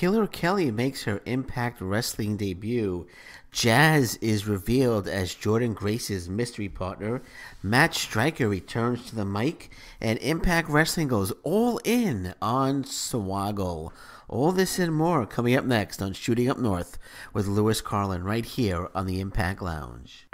Killer Kelly makes her Impact Wrestling debut. Jazz is revealed as Jordynne Grace's mystery partner. Matt Stryker returns to the mic, and Impact Wrestling goes all in on Swoggle. All this and more coming up next on Shooting Up North with Lewis Carlin right here on the Impact Lounge.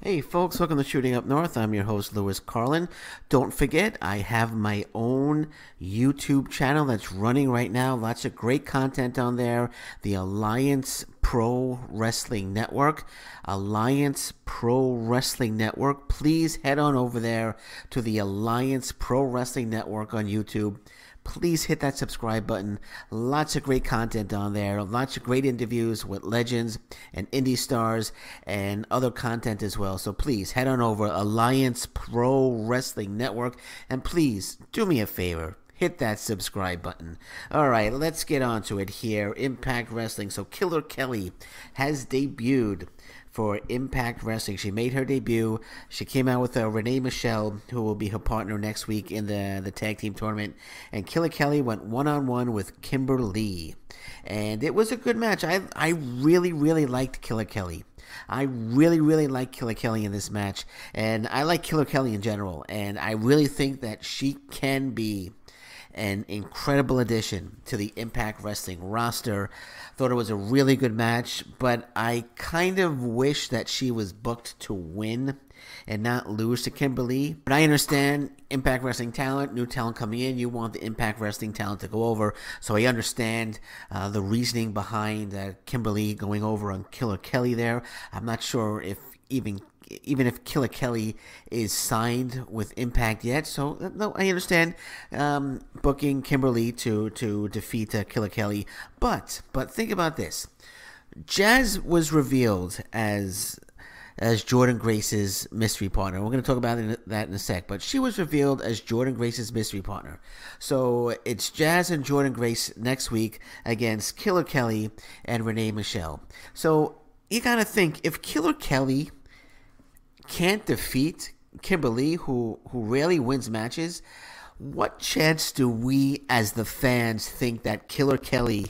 Hey folks, welcome to Shooting Up North. I'm your host, Lewis Carlin. Don't forget, I have my own YouTube channel that's running right now. Lots of great content on there. The Alliance Pro Wrestling Network, Alliance Pro Wrestling Network. Please head on over there to the Alliance Pro Wrestling Network on YouTube. Please hit that subscribe button. Lots of great content on there. Lots of great interviews with legends and indie stars and other content as well. So please head on over Alliance Pro Wrestling Network, and please do me a favor. Hit that subscribe button. All right, let's get on to it here. Impact Wrestling. So Killer Kelly has debuted for Impact Wrestling. She made her debut. She came out with Renee Michelle, who will be her partner next week in the tag team tournament. And Killer Kelly went one-on-one with Kimberly. And it was a good match. I really liked Killer Kelly. I really like Killer Kelly in this match. And I like Killer Kelly in general. And I really think that she can be an incredible addition to the Impact Wrestling roster. Thought it was a really good match, but I kind of wish that she was booked to win and not lose to Kimberly. But I understand Impact Wrestling talent, new talent coming in. You want the Impact Wrestling talent to go over. So I understand the reasoning behind Kimberly going over on Killer Kelly there. I'm not sure if even if Killer Kelly is signed with Impact yet. So, no, I understand booking Kimberly to defeat Killer Kelly. But think about this. Jazz was revealed as Jordynne Grace's mystery partner. We're going to talk about that in a sec. But she was revealed as Jordynne Grace's mystery partner. So it's Jazz and Jordynne Grace next week against Killer Kelly and Renee Michelle. So you got to think, if Killer Kelly can't defeat Kimberly, who rarely wins matches, what chance do we as the fans think that Killer Kelly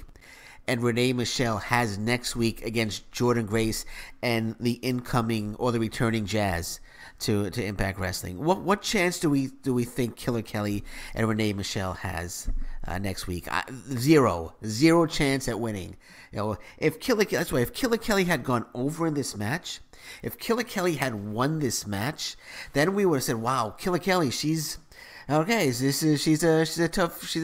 and Renee Michelle has next week against Jordynne Grace and the incoming or the returning Jazz to Impact Wrestling? What chance do we think Killer Kelly and Renee Michelle has next week? Zero chance at winning. You know, if Killer Kelly had gone over in this match, if Killer Kelly had won this match, then we would have said, "Wow, Killer Kelly, she's okay. She's a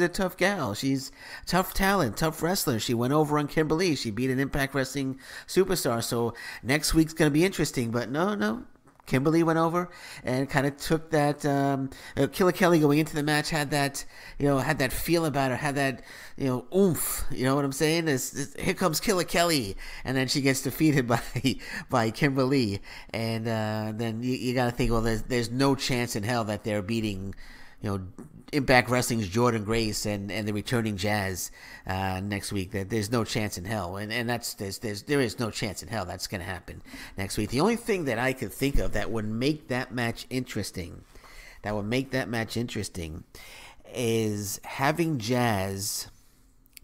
tough gal. She's tough talent, tough wrestler. She went over on Kimberly. She beat an Impact Wrestling superstar. So next week's gonna be interesting." But no. Kimberly went over and kind of took that. Killer Kelly going into the match had that, had that feel about her, had that, oomph. You know what I'm saying? Here comes Killer Kelly, and then she gets defeated by Kimberly, and then you got to think, well, there's no chance in hell that they're beating, Impact Wrestling's Jordynne Grace and the returning Jazz next week. That there's no chance in hell, and there is no chance in hell that's going to happen next week. The only thing that I could think of that would make that match interesting, is having Jazz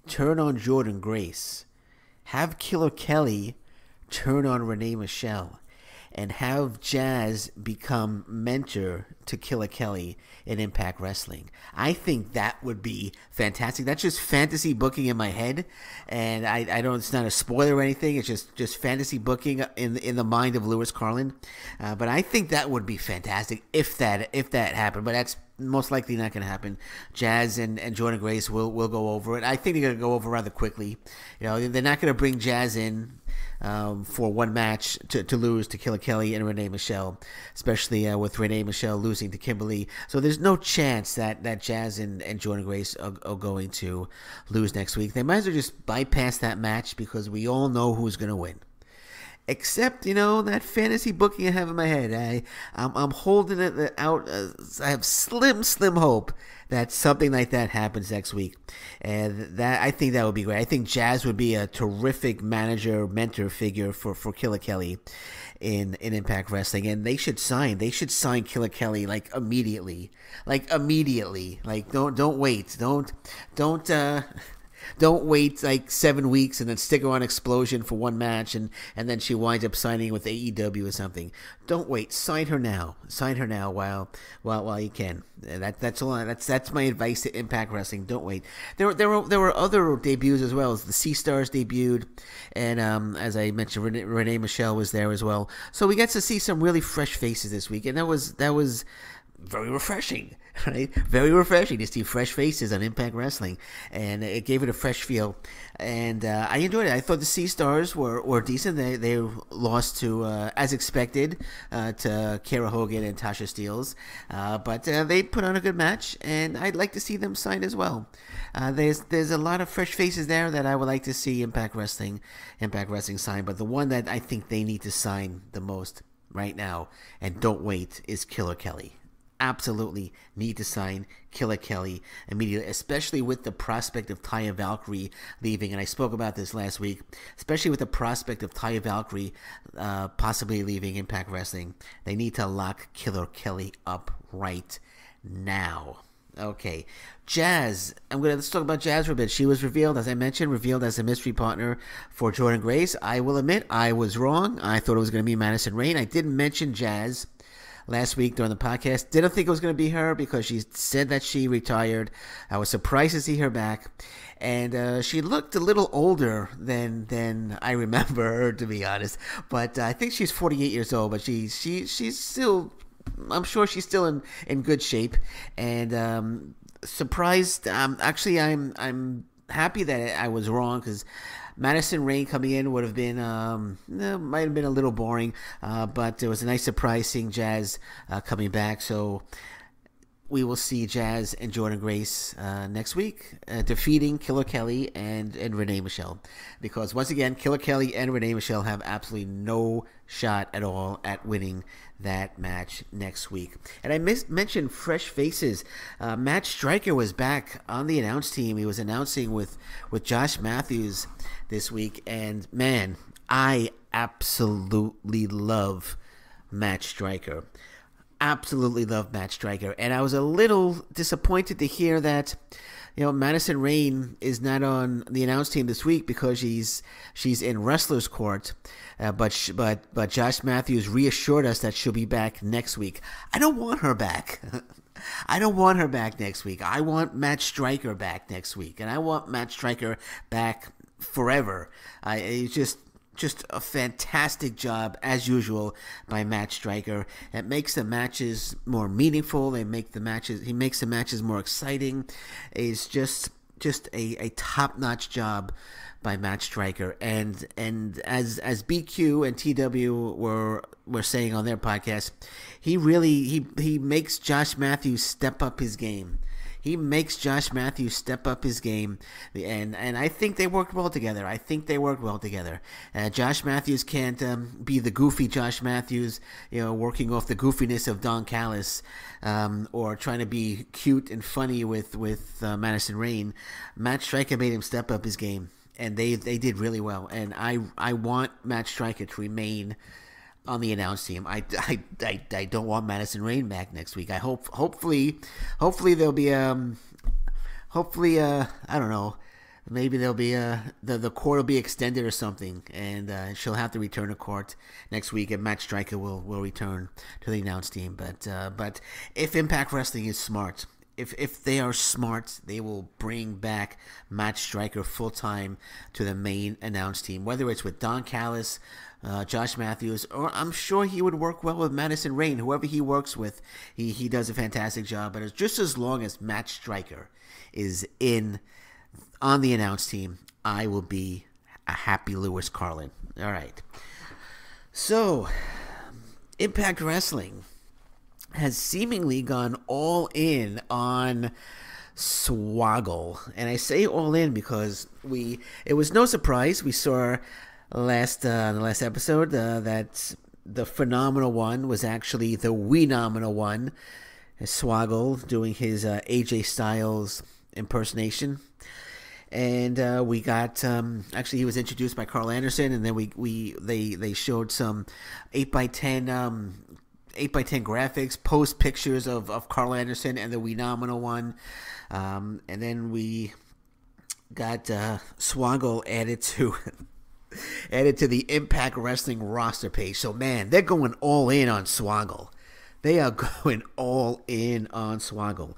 turn on Jordynne Grace, have Killer Kelly turn on Renee Michelle, and have Jazz become mentor to Killer Kelly in Impact Wrestling. I think that would be fantastic. That's just fantasy booking in my head, and I don't. It's not a spoiler or anything. It's just fantasy booking in the mind of Lewis Carlin. But I think that would be fantastic if that happened. But that's most likely not going to happen. Jazz and Jordynne Grace will go over it. I think they're going to go over rather quickly. They're not going to bring Jazz in for one match to lose to Killer Kelly and Renee Michelle, especially with Renee Michelle losing to Kimberly. So there's no chance that Jazz and Jordynne Grace are going to lose next week. They might as well just bypass that match because we all know who's going to win. Except, you know, that fantasy booking I have in my head, I'm holding it out. I have slim hope that something like that happens next week, and that I think that would be great. I think Jazz would be a terrific manager, mentor figure for Killer Kelly in Impact Wrestling, and they should sign. They should sign Killer Kelly like immediately. Like don't wait. Don't wait like 7 weeks and then stick her on Explosion for one match and then she winds up signing with AEW or something. Don't wait. Sign her now. Sign her now while you can. That's all. That's my advice to Impact Wrestling. Don't wait. There were other debuts as well. The Sea Stars debuted, and as I mentioned, Renee Michelle was there as well. So we got to see some really fresh faces this week, and that was very refreshing. Right? Very refreshing to see fresh faces on Impact Wrestling, and it gave it a fresh feel, and I enjoyed it. I thought the Sea Stars were decent. They lost to, as expected, to Kara Hogan and Tasha Steeles, but they put on a good match, and I'd like to see them sign as well. There's a lot of fresh faces there that I would like to see Impact Wrestling sign, but the one that I think they need to sign the most right now, and don't wait, is Killer Kelly. Absolutely need to sign Killer Kelly immediately, especially with the prospect of Taya Valkyrie leaving. And I spoke about this last week, especially with the prospect of Taya Valkyrie possibly leaving Impact Wrestling. They need to lock Killer Kelly up right now. Okay, Jazz. Let's talk about Jazz for a bit. She was revealed, as I mentioned, as a mystery partner for Jordynne Grace. I will admit I was wrong. I thought it was going to be Madison Rayne. I didn't mention Jazz last week during the podcast. Didn't think it was going to be her because she said that she retired. I was surprised to see her back. And she looked a little older than I remember her, to be honest. But I think she's 48 years old, but she's still, I'm sure she's still in good shape. And surprised. Actually, I'm happy that I was wrong, because Madison Rayne coming in would have been, might have been a little boring, but it was a nice surprise seeing Jazz coming back. So we will see Jazz and Jordynne Grace next week, defeating Killer Kelly and Renee Michelle. Because once again, Killer Kelly and Renee Michelle have absolutely no shot at all at winning that match next week. And I mentioned fresh faces. Matt Stryker was back on the announce team. He was announcing with Josh Matthews this week. And man, I absolutely love Matt Stryker. Absolutely love Matt Stryker, and I was a little disappointed to hear that, you know, Madison Rayne is not on the announce team this week because she's in wrestler's court, but Josh Matthews reassured us that she'll be back next week. I don't want her back. I don't want her back next week. I want Matt Stryker back next week, and I want Matt Stryker back forever. It's just a fantastic job, as usual, by Matt Stryker. It makes the matches more meaningful. He makes the matches more exciting. It's just a top-notch job by Matt Stryker. And as BQ and TW were saying on their podcast, he makes Josh Matthews step up his game. He makes Josh Matthews step up his game, and I think they worked well together. Josh Matthews can't be the goofy Josh Matthews, you know, working off the goofiness of Don Callis, or trying to be cute and funny with Madison Rayne. Matt Stryker made him step up his game, and they did really well. And I want Matt Stryker to remain on the announce team. I don't want Madison Rayne back next week. I hopefully there'll be I don't know, maybe there'll be the court will be extended or something, and she'll have to return to court next week, and Matt Stryker will return to the announce team. But if Impact Wrestling is smart, if they are smart, they will bring back Matt Stryker full-time to the main announce team, whether it's with Don Callis, Josh Matthews, or I'm sure he would work well with Madison Rayne. Whoever he works with, he does a fantastic job. But it's just as long as Matt Stryker is on the announce team, I will be a happy Lewis Carlin. All right. So, Impact Wrestling has seemingly gone all in on Swoggle. And I say all in because it was no surprise. We saw the last episode. That's the phenomenal one was actually the phenomenal one. Swoggle doing his AJ Styles impersonation. And we got actually he was introduced by Karl Anderson, and then they showed some 8x10 graphics, post pictures of Karl Anderson and the phenomenal one, and then we got Swoggle added to the Impact Wrestling roster page. So man, they're going all in on Swoggle. They are going all in on Swoggle.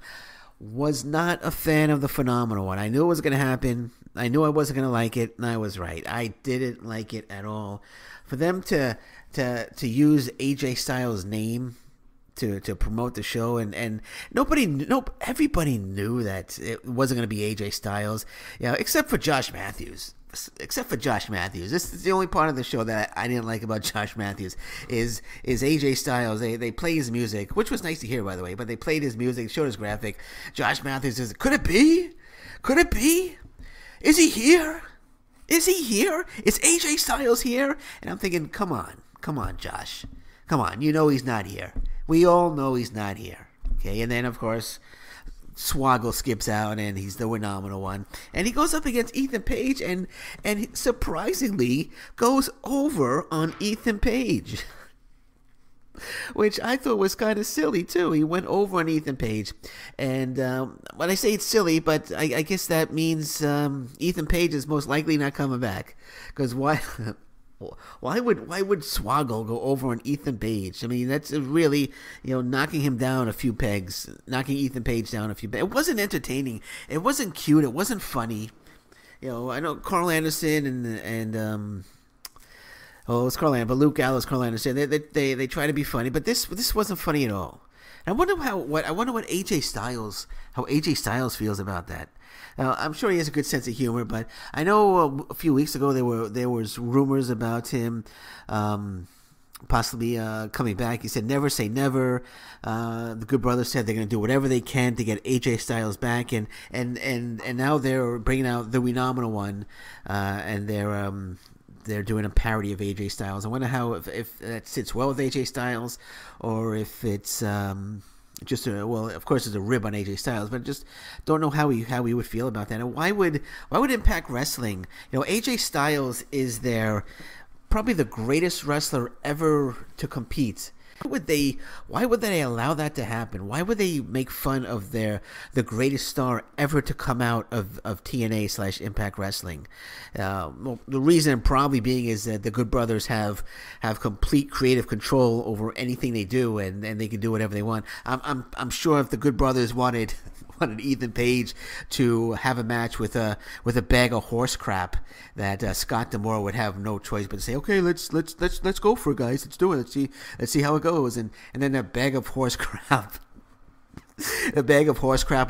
Was not a fan of the phenomenal one. I knew it was going to happen. I knew I wasn't going to like it, and I was right. I didn't like it at all. For them to use AJ Styles' name to promote the show, and everybody knew that it wasn't going to be AJ Styles, you know, except for Josh Matthews. Except for Josh Matthews. This is the only part of the show that I didn't like about Josh Matthews is AJ Styles. They play his music, which was nice to hear, by the way, but they played his music, showed his graphic. Josh Matthews says, could it be? Could it be? Is he here? Is he here? Is AJ Styles here? And I'm thinking, come on. Come on, Josh. Come on. You know he's not here. We all know he's not here. Okay, and then, of course, Swoggle skips out, and he's the phenomenal one, and he goes up against Ethan Page, and surprisingly goes over on Ethan Page, which I thought was kind of silly too. He went over on Ethan Page, and when I say it's silly, but I guess that means Ethan Page is most likely not coming back, because why? Why would Swoggle go over on Ethan Page? I mean, that's really, you know, knocking him down a few pegs, knocking Ethan Page down a few pegs. It wasn't entertaining. It wasn't cute. It wasn't funny. You know, I know Karl Anderson but Luke Alice, Karl Anderson. They try to be funny, but this wasn't funny at all. And I wonder what AJ Styles feels about that. Now, I'm sure he has a good sense of humor, but I know a few weeks ago there was rumors about him possibly coming back. He said never say never. The Good Brothers said they're going to do whatever they can to get AJ Styles back, and now they're bringing out the phenomenal one, and they're doing a parody of AJ Styles. I wonder how if that sits well with AJ Styles, or if it's just well, of course, it's a rib on AJ Styles, but I just don't know how he would feel about that, and why would Impact Wrestling? You know, AJ Styles is probably the greatest wrestler ever to compete. Why would they allow that to happen? Why would they make fun of the greatest star ever to come out of TNA/Impact Wrestling? Well, the reason probably being is that the Good Brothers have complete creative control over anything they do, and they can do whatever they want. I'm sure if the Good Brothers wanted Ethan Page to have a match with a bag of horse crap, that Scott D'Amore would have no choice but to say, okay, let's go for it, guys, let's do it, let's see how it goes, and then a bag of horse crap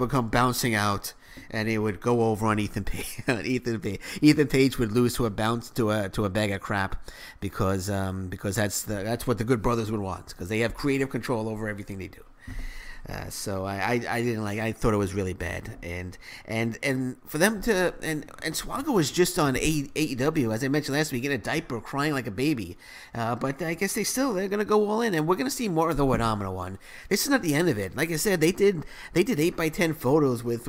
would come bouncing out, and it would go over on Ethan Page. Ethan Page would lose to a bounce to a bag of crap, because that's what the Good Brothers would want, because they have creative control over everything they do. So I didn't like. I thought it was really bad, and for them to and Swoggle was just on AEW, as I mentioned last week, in a diaper, crying like a baby. But I guess they're gonna go all in, and we're gonna see more of the phenomenal one. This is not the end of it. Like I said, they did 8x10 photos with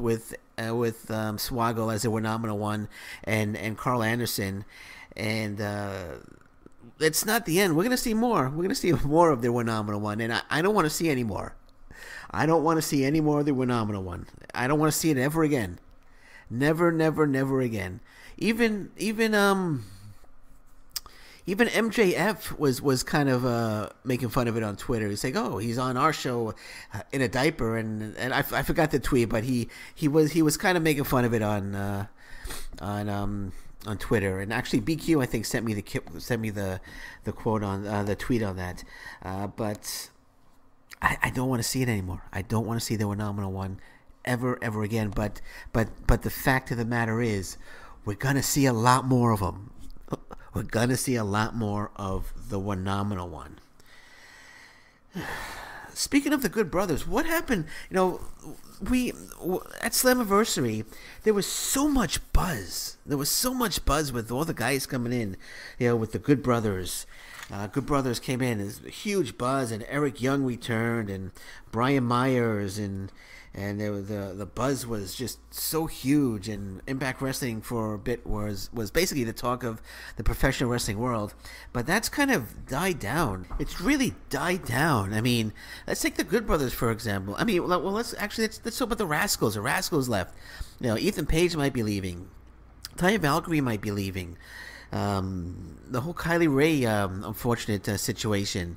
Swoggle as a phenomenal one, and Karl Anderson, and. It's not the end. We're gonna see more. We're gonna see more of the phenomenal one, and I don't want to see any more. I don't want to see any more of the phenomenal one. I don't want to see it ever again. Never, never, never again. Even MJF was kind of making fun of it on Twitter. He's like, "Oh, he's on our show in a diaper," and I forgot the tweet, but he was kind of making fun of it on Twitter. And actually, BQ I think sent me the quote on the tweet on that, but. I don't want to see it anymore. I don't want to see the phenomenal one ever again. But the fact of the matter is, we're gonna see a lot more of them. We're gonna see a lot more of the phenomenal one. Speaking of the Good Brothers, what happened? You know, we at Slammiversary, there was so much buzz. There was so much buzz with all the guys coming in, you know, with the Good Brothers. Good Brothers came in. There's a huge buzz, and Eric Young returned, and Brian Myers, and there was the buzz was just so huge. And Impact Wrestling for a bit was basically the talk of the professional wrestling world, but that's kind of died down. It's really died down. I mean, let's take the Good Brothers for example. I mean, well, let's talk about the Rascals. The Rascals left. You know, Ethan Page might be leaving. Taya Valkyrie might be leaving. The whole Kylie Rae unfortunate situation.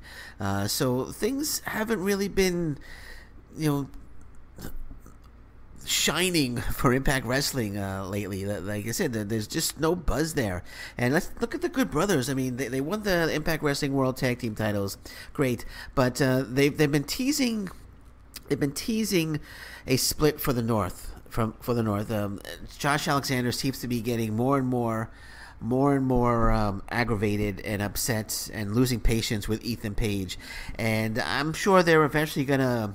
So things haven't really been, you know, shining for Impact Wrestling lately. Like I said, there's just no buzz there. And let's look at the Good Brothers. I mean, they won the Impact Wrestling World Tag Team titles. Great. But they've been teasing a split for the North. For the North. Josh Alexander seems to be getting more and more aggravated and upset and losing patience with Ethan Page, and I'm sure they're eventually gonna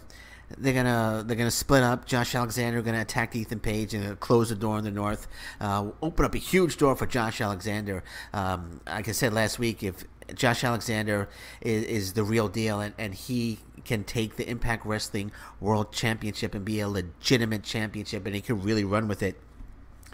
split up. Josh Alexander gonna attack Ethan Page and close the door in the North. Open up a huge door for Josh Alexander. Like I said last week, if Josh Alexander is the real deal, and he can take the Impact Wrestling World Championship and be a legitimate championship, and he can really run with it.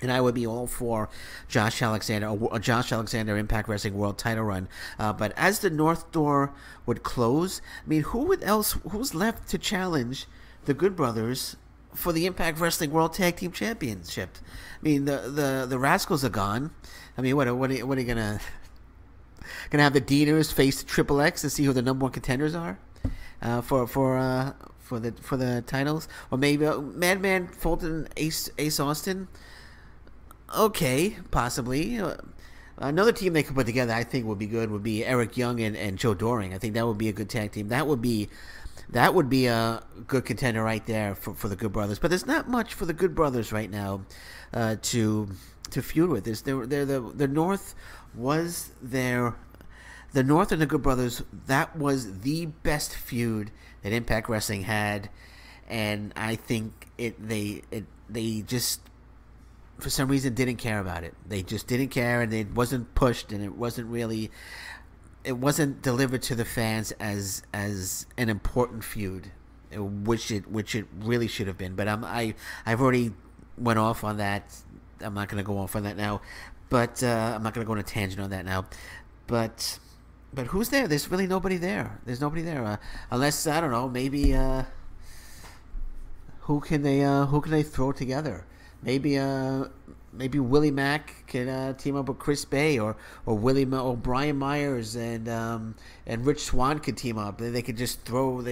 And I would be all for Josh Alexander, or Josh Alexander Impact Wrestling World title run. But as the North door would close, I mean, who's left to challenge the Good Brothers for the Impact Wrestling World Tag Team Championship? I mean, the Rascals are gone. I mean, what are you gonna have the Deaners face Triple X to see who the #1 contenders are for the titles? Or maybe Madman Fulton, Ace Austin. Okay, possibly. Another team they could put together, I think, would be good. Would be Eric Young and Joe Doering. I think that would be a good tag team. That would be a good contender right there for the Good Brothers. But there's not much for the Good Brothers right now to feud with. The North was there. The North and the Good Brothers, that was the best feud that Impact Wrestling had, and I think they just, for some reason, didn't care about it. They just didn't care, and it wasn't pushed, and it wasn't delivered to the fans as an important feud, which it really should have been. But I've already went off on that. I'm not going to go off on that now. But I'm not going to go on a tangent on that now. But who's there? There's really nobody there. There's nobody there unless, I don't know, maybe who can they throw together? Maybe Willie Mack can team up with Chris Bay, or Brian Myers and Rich Swann could team up. They could just throw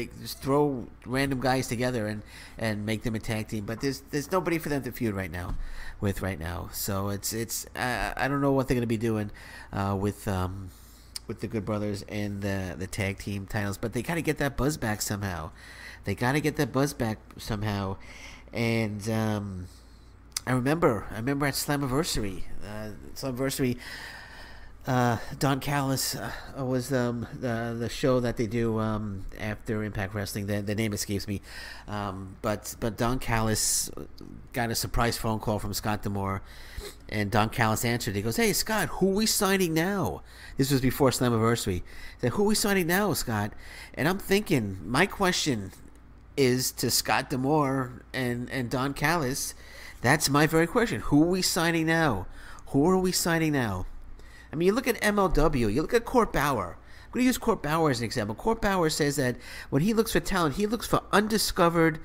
random guys together and make them a tag team. But there's nobody for them to feud right now. So it's I don't know what they're gonna be doing with the Good Brothers and the tag team titles. But they gotta get that buzz back somehow. And I remember at Slammiversary. Don Callis was the show that they do after Impact Wrestling. The name escapes me, but Don Callis got a surprise phone call from Scott D'Amore, and Don Callis answered. He goes, "Hey Scott, who we signing now?" This was before Slammiversary. He said, "Who we signing now, Scott?" And I'm thinking, my question is to Scott D'Amore and Don Callis. That's my very question. Who are we signing now? I mean, you look at MLW. You look at Court Bauer. I'm going to use Court Bauer as an example. Court Bauer says that when he looks for talent, he looks for undiscovered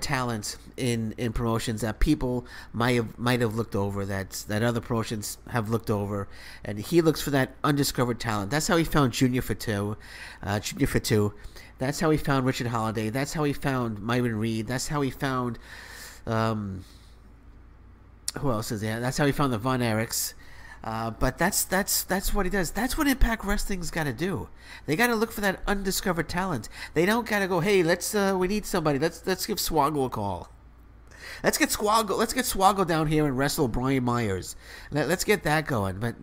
talents in promotions that people might have looked over, that other promotions have looked over, and he looks for that undiscovered talent. That's how he found Junior Fatu. That's how he found Richard Holiday. That's how he found Myron Reed. That's how he found who else is there? That's how he found the Von Erichs. But that's what he does. That's what Impact Wrestling's got to do. They got to look for that undiscovered talent. They don't got to go, hey, we need somebody. Let's give Swoggle a call. Let's get Swoggle down here and wrestle Brian Myers. Let's get that going. But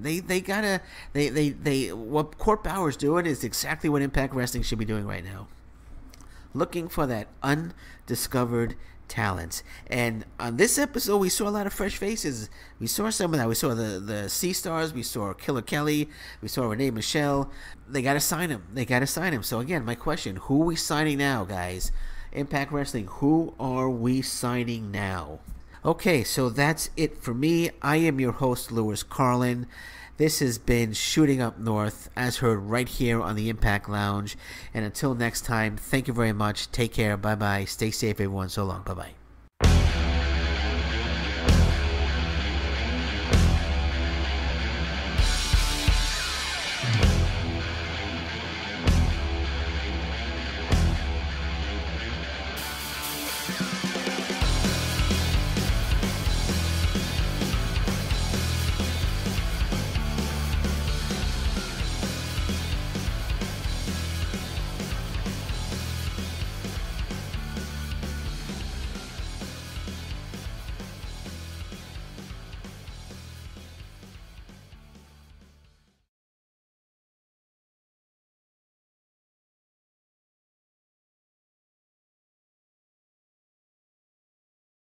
what Court Bauer's doing is exactly what Impact Wrestling should be doing right now. looking for that undiscovered talent. And on this episode, we saw a lot of fresh faces. We saw some of that. We saw the Sea Stars. We saw Killer Kelly. We saw Renee Michelle. They got to sign him. They got to sign him. So again, my question, who are we signing now, guys? Impact Wrestling, who are we signing now? Okay, so that's it for me. I am your host, Lewis Carlin. This has been Shooting Up North, as heard right here on the Impact Lounge. And until next time, thank you very much. Take care. Bye-bye. Stay safe, everyone. So long. Bye-bye.